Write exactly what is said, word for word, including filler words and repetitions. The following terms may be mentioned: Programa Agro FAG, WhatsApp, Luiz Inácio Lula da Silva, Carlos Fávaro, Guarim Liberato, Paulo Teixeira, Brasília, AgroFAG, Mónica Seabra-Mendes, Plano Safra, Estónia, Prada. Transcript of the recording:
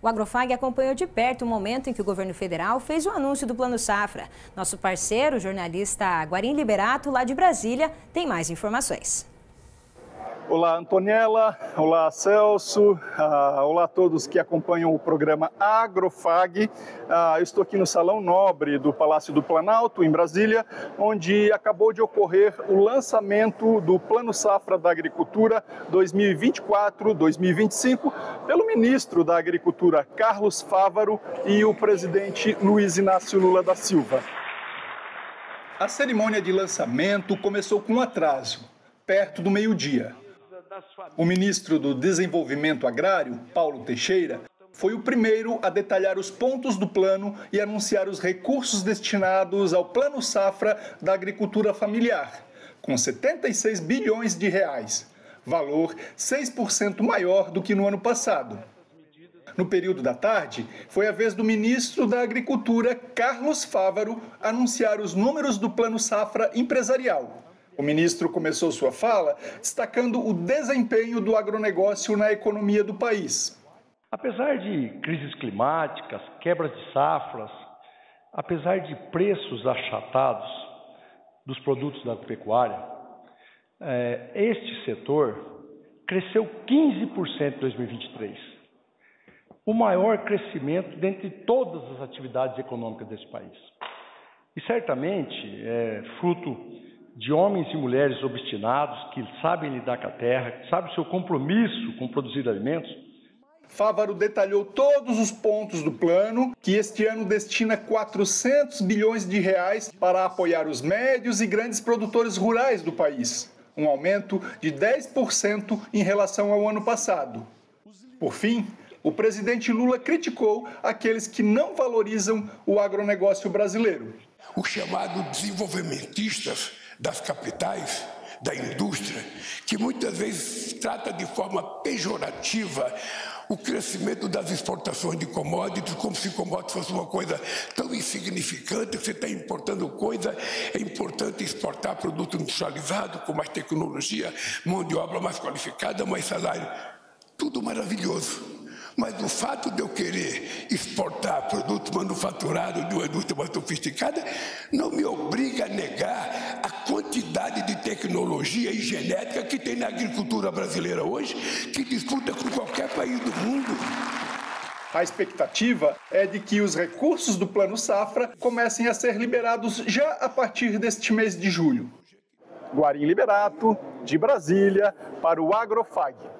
O Agrofag acompanhou de perto o momento em que o governo federal fez o anúncio do Plano Safra. Nosso parceiro, o jornalista Guarim Liberato, lá de Brasília, tem mais informações. Olá, Antonella. Olá, Celso. Uh, olá a todos que acompanham o programa Agrofag. Uh, eu estou aqui no Salão Nobre do Palácio do Planalto, em Brasília, onde acabou de ocorrer o lançamento do Plano Safra da Agricultura dois mil e vinte e quatro a dois mil e vinte e cinco pelo ministro da Agricultura, Carlos Fávaro, e o presidente Luiz Inácio Lula da Silva. A cerimônia de lançamento começou com atraso, perto do meio-dia. O ministro do Desenvolvimento Agrário, Paulo Teixeira, foi o primeiro a detalhar os pontos do plano e anunciar os recursos destinados ao Plano Safra da Agricultura Familiar, com setenta e seis bilhões de reais, valor seis por cento maior do que no ano passado. No período da tarde, foi a vez do ministro da Agricultura, Carlos Fávaro, anunciar os números do Plano Safra Empresarial. O ministro começou sua fala destacando o desempenho do agronegócio na economia do país. Apesar de crises climáticas, quebras de safras, apesar de preços achatados dos produtos da agropecuária, este setor cresceu quinze por cento em dois mil e vinte e três, o maior crescimento dentre todas as atividades econômicas desse país. E certamente, é, fruto de homens e mulheres obstinados que sabem lidar com a terra, que sabem o seu compromisso com produzir alimentos. Fávaro detalhou todos os pontos do plano, que este ano destina quatrocentos bilhões de reais para apoiar os médios e grandes produtores rurais do país, um aumento de dez por cento em relação ao ano passado. Por fim, o presidente Lula criticou aqueles que não valorizam o agronegócio brasileiro. Os chamados desenvolvimentistas das capitais, da indústria, que muitas vezes trata de forma pejorativa o crescimento das exportações de commodities, como se commodities fosse uma coisa tão insignificante, que você está importando coisa, é importante exportar produto industrializado, com mais tecnologia, mão de obra mais qualificada, mais salário, tudo maravilhoso. Mas o fato de eu querer exportar produto manufaturado de uma indústria mais sofisticada não me obriga a negar a quantidade de tecnologia e genética que tem na agricultura brasileira hoje, que disputa com qualquer país do mundo. A expectativa é de que os recursos do Plano Safra comecem a ser liberados já a partir deste mês de julho. Guarim Liberato, de Brasília, para o Agrofag.